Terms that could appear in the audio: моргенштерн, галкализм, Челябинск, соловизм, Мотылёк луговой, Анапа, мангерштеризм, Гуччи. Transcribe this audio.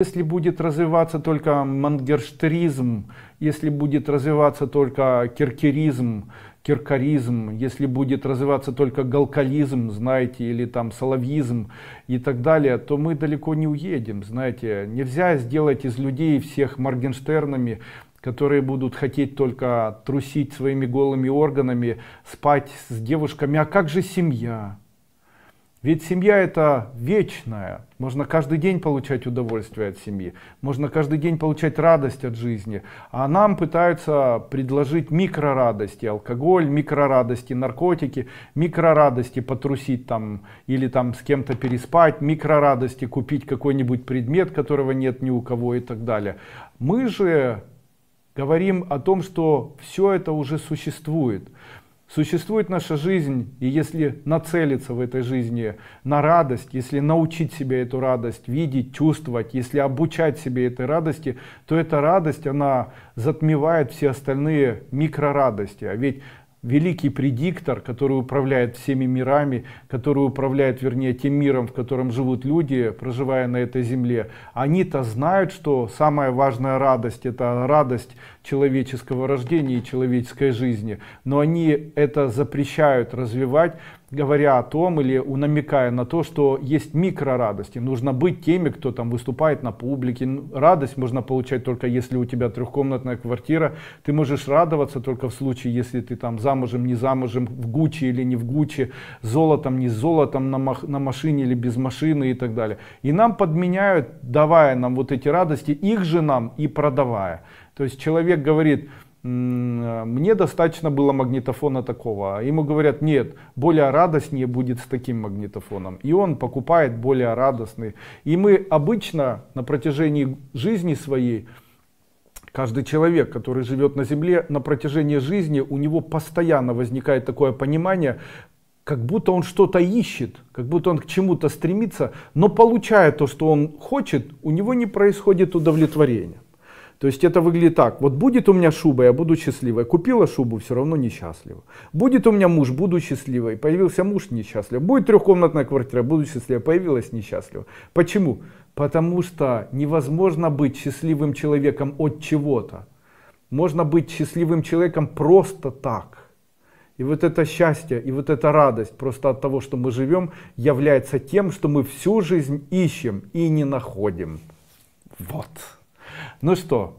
Если будет развиваться только мангерштеризм, если будет развиваться только киркеризм, киркеризм, если будет развиваться только галкализм, знаете, или там соловизм и так далее, то мы далеко не уедем, знаете. Нельзя сделать из людей всех моргенштернами, которые будут хотеть только трусить своими голыми органами, спать с девушками. А как же семья? Ведь семья это вечная, можно каждый день получать удовольствие от семьи, можно каждый день получать радость от жизни, а нам пытаются предложить микрорадости, алкоголь, микрорадости, наркотики, микрорадости потрусить там или там с кем-то переспать, микрорадости купить какой-нибудь предмет, которого нет ни у кого и так далее. Мы же говорим о том, что все это уже существует. Существует наша жизнь, и если нацелиться в этой жизни на радость, если научить себя эту радость видеть, чувствовать, если обучать себе этой радости, то эта радость, она затмевает все остальные микрорадости. А ведь великий предиктор, который управляет всеми мирами, который управляет, вернее, тем миром, в котором живут люди, проживая на этой земле, они-то знают, что самая важная радость — это радость человеческого рождения и человеческой жизни. Но они это запрещают развивать, говоря о том или намекая на то, что есть микрорадости. Нужно быть теми, кто там выступает на публике. Радость можно получать только если у тебя трехкомнатная квартира. Ты можешь радоваться только в случае, если ты там замужем, не замужем, в Гуччи или не в Гуччи, золотом, не золотом, на машине или без машины и так далее. И нам подменяют, давая нам вот эти радости, их же нам и продавая. То есть человек говорит: мне достаточно было магнитофона такого. Ему говорят: нет, более радостнее будет с таким магнитофоном. И он покупает более радостный. И мы обычно на протяжении жизни своей, каждый человек, который живет на земле, на протяжении жизни у него постоянно возникает такое понимание, как будто он что-то ищет, как будто он к чему-то стремится, но получая то, что он хочет, у него не происходит удовлетворения. То есть это выглядит так: вот будет у меня шуба, я буду счастливой. Купила шубу, все равно несчастлива. Будет у меня муж, буду счастливой. Появился муж, несчастлив. Будет трехкомнатная квартира, буду счастлива. Появилась, несчастлива. Почему? Потому что невозможно быть счастливым человеком от чего-то. Можно быть счастливым человеком просто так. И вот это счастье, и вот эта радость просто от того, что мы живем, является тем, что мы всю жизнь ищем и не находим. Вот. Ну что?